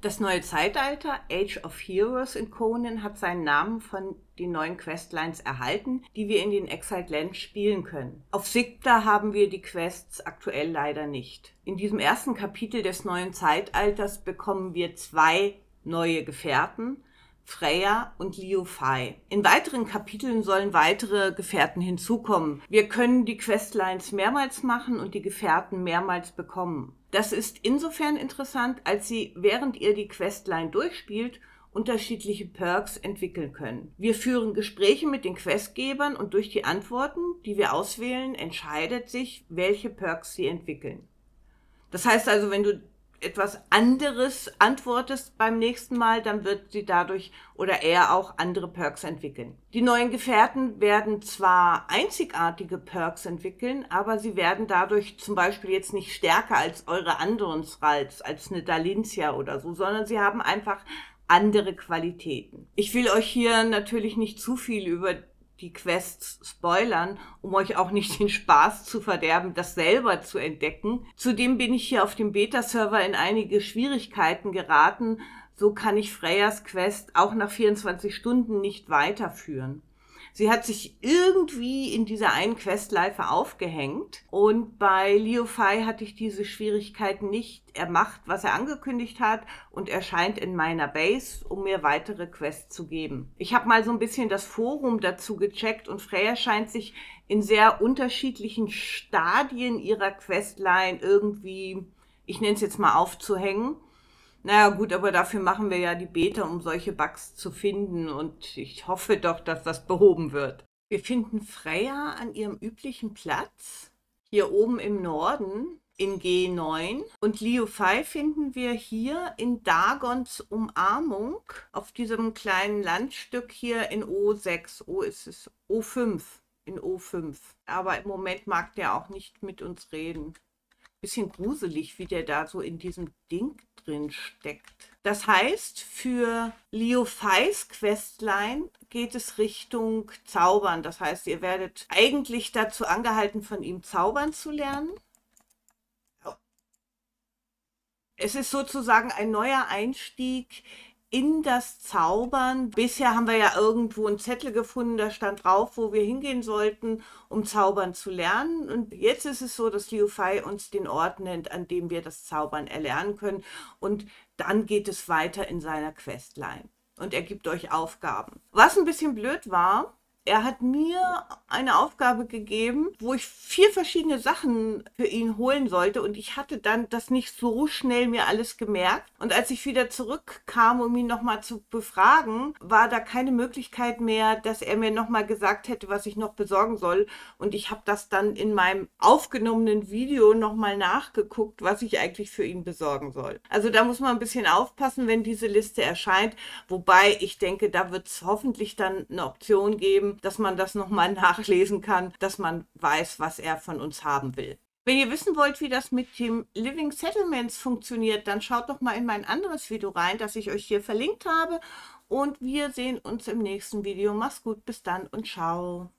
Das neue Zeitalter, Age of Heroes in Conan, hat seinen Namen von den neuen Questlines erhalten, die wir in den Exile Lands spielen können. Auf Sigta haben wir die Quests aktuell leider nicht. In diesem ersten Kapitel des neuen Zeitalters bekommen wir 2 neue Gefährten, Freya und Liu Fei. In weiteren Kapiteln sollen weitere Gefährten hinzukommen. Wir können die Questlines mehrmals machen und die Gefährten mehrmals bekommen. Das ist insofern interessant, als sie, während ihr die Questline durchspielt, unterschiedliche Perks entwickeln können. Wir führen Gespräche mit den Questgebern und durch die Antworten, die wir auswählen, entscheidet sich, welche Perks sie entwickeln. Das heißt also, wenn du etwas anderes antwortest beim nächsten Mal, dann wird sie dadurch oder er auch andere Perks entwickeln. Die neuen Gefährten werden zwar einzigartige Perks entwickeln, aber sie werden dadurch zum Beispiel jetzt nicht stärker als eure anderen Thralls, als eine Dalinzia oder so, sondern sie haben einfach andere Qualitäten. Ich will euch hier natürlich nicht zu viel über die Quests spoilern, um euch auch nicht den Spaß zu verderben, das selber zu entdecken. Zudem bin ich hier auf dem Beta-Server in einige Schwierigkeiten geraten. So kann ich Freyas Quest auch nach 24 Stunden nicht weiterführen. Sie hat sich irgendwie in dieser einen Questleife aufgehängt und bei Liu Fei hatte ich diese Schwierigkeiten nicht. Er macht, was er angekündigt hat und erscheint in meiner Base, um mir weitere Quests zu geben. Ich habe mal so ein bisschen das Forum dazu gecheckt und Freya scheint sich in sehr unterschiedlichen Stadien ihrer Questline irgendwie, ich nenne es jetzt mal, aufzuhängen. Naja gut, aber dafür machen wir ja die Beta, um solche Bugs zu finden und ich hoffe doch, dass das behoben wird. Wir finden Freya an ihrem üblichen Platz, hier oben im Norden, in G9 und Liu Fei finden wir hier in Dagon's Umarmung, auf diesem kleinen Landstück hier in O6, in O5. Aber im Moment mag der auch nicht mit uns reden. Bisschen gruselig, wie der da so in diesem Ding drin steckt. Das heißt, für Liu Feis Questline geht es Richtung Zaubern. Das heißt, ihr werdet eigentlich dazu angehalten, von ihm Zaubern zu lernen. Es ist sozusagen ein neuer Einstieg in das Zaubern. Bisher haben wir ja irgendwo einen Zettel gefunden, da stand drauf, wo wir hingehen sollten, um Zaubern zu lernen. Und jetzt ist es so, dass Liu Fei uns den Ort nennt, an dem wir das Zaubern erlernen können. Und dann geht es weiter in seiner Questline. Und er gibt euch Aufgaben. Was ein bisschen blöd war, er hat mir eine Aufgabe gegeben, wo ich 4 verschiedene Sachen für ihn holen sollte und ich hatte dann das nicht so schnell mir alles gemerkt. Und als ich wieder zurückkam, um ihn nochmal zu befragen, war da keine Möglichkeit mehr, dass er mir nochmal gesagt hätte, was ich noch besorgen soll. Und ich habe das dann in meinem aufgenommenen Video nochmal nachgeguckt, was ich eigentlich für ihn besorgen soll. Also da muss man ein bisschen aufpassen, wenn diese Liste erscheint. Wobei ich denke, da wird es hoffentlich dann eine Option geben, dass man das nochmal nachlesen kann, dass man weiß, was er von uns haben will. Wenn ihr wissen wollt, wie das mit dem Living Settlements funktioniert, dann schaut doch mal in mein anderes Video rein, das ich euch hier verlinkt habe. Und wir sehen uns im nächsten Video. Macht's gut, bis dann und ciao.